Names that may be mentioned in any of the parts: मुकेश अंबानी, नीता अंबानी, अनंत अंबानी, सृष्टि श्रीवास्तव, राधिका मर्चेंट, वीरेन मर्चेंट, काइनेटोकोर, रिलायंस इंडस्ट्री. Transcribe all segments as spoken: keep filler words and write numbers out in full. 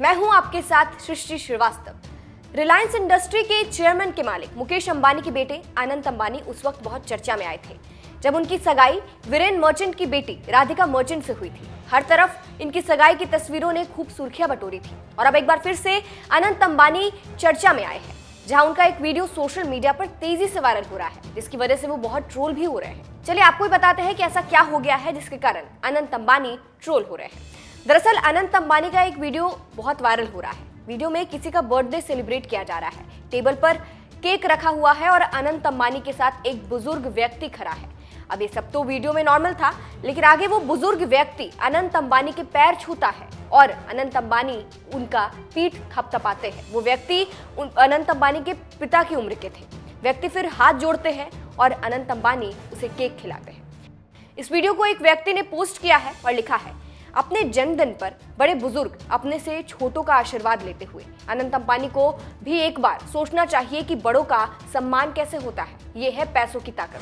मैं हूं आपके साथ सृष्टि श्रीवास्तव। रिलायंस इंडस्ट्री के चेयरमैन के मालिक मुकेश अंबानी के बेटे अनंत अंबानी उस वक्त बहुत चर्चा में आए थे जब उनकी सगाई वीरेन मर्चेंट की बेटी राधिका मर्चेंट से हुई थी। हर तरफ इनकी सगाई की तस्वीरों ने खूब सुर्खियां बटोरी थी और अब एक बार फिर से अनंत अंबानी चर्चा में आए हैं, जहां उनका एक वीडियो सोशल मीडिया पर तेजी से वायरल हो रहा है, जिसकी वजह से वो बहुत ट्रोल भी हो रहे हैं। चलिए आपको ही बताते हैं कि ऐसा क्या हो गया है जिसके कारण अनंत अंबानी ट्रोल हो रहे हैं। दरअसल अनंत अंबानी का एक वीडियो बहुत वायरल हो रहा है। वीडियो में किसी का बर्थडे सेलिब्रेट किया जा रहा है, टेबल पर केक रखा हुआ है और अनंत अंबानी के साथ एक बुजुर्ग व्यक्ति खड़ा है। अब ये सब तो वीडियो में नॉर्मल था, लेकिन आगे वो बुजुर्ग व्यक्ति अनंत अंबानी के पैर छूता है और अनंत अंबानी उनका पीठ थपथपाते हैं। वो व्यक्ति अनंत अंबानी के पिता की उम्र के थे। व्यक्ति फिर हाथ जोड़ते हैं और अनंत अंबानी उसे केक खिलाते हैं। इस वीडियो को एक व्यक्ति ने पोस्ट किया है और लिखा है, अपने जन्मदिन पर बड़े बुजुर्ग अपने से छोटों का आशीर्वाद लेते हुए। अनंत अंबानी को भी एक बार सोचना चाहिए कि बड़ों का सम्मान कैसे होता है। ये है पैसों की ताकत।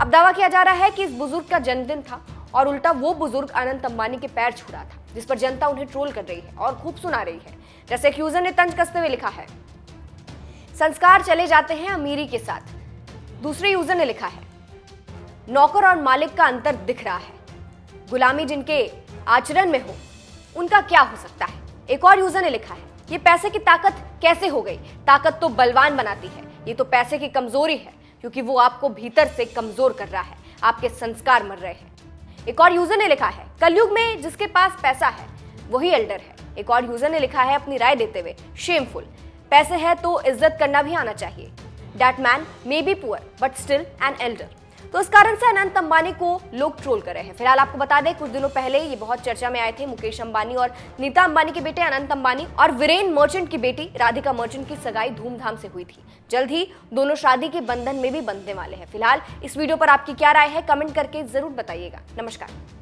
अब दावा किया जा रहा है कि इस बुजुर्ग का जन्मदिन था और उल्टा वो बुजुर्ग अनंत अंबानी के पैर छू रहा था, जिस पर जनता उन्हें ट्रोल कर रही है और खूब सुना रही है। जैसे एक यूजर ने तंज कसते हुए लिखा है, संस्कार चले जाते हैं अमीरी के साथ। दूसरे यूजर ने लिखा है, नौकर और मालिक का अंतर दिख रहा है, गुलामी जिनके आचरण में हो उनका क्या हो सकता है। एक और यूजर ने लिखा है, ये पैसे की ताकत कैसे हो गई, ताकत तो बलवान बनाती है, ये तो पैसे की कमजोरी है, क्योंकि वो आपको भीतर से कमजोर कर रहा है, आपके संस्कार मर रहे हैं। एक और यूजर ने लिखा है, कलयुग में जिसके पास पैसा है वही एल्डर है। एक और यूजर ने लिखा है अपनी राय देते हुए, शेमफुल, पैसे है तो इज्जत करना भी आना चाहिए। That man may be poor but still an elder. तो इस कारण से अनंत अंबानी को लोग ट्रोल कर रहे हैं। फिलहाल आपको बता दें, कुछ दिनों पहले ये बहुत चर्चा में आए थे। मुकेश अंबानी और नीता अंबानी के बेटे अनंत अंबानी और वीरेन मर्चेंट की बेटी राधिका मर्चेंट की सगाई धूमधाम से हुई थी। जल्द ही दोनों शादी के बंधन में भी बंधने वाले हैं। फिलहाल इस वीडियो पर आपकी क्या राय है, कमेंट करके जरूर बताइएगा। नमस्कार।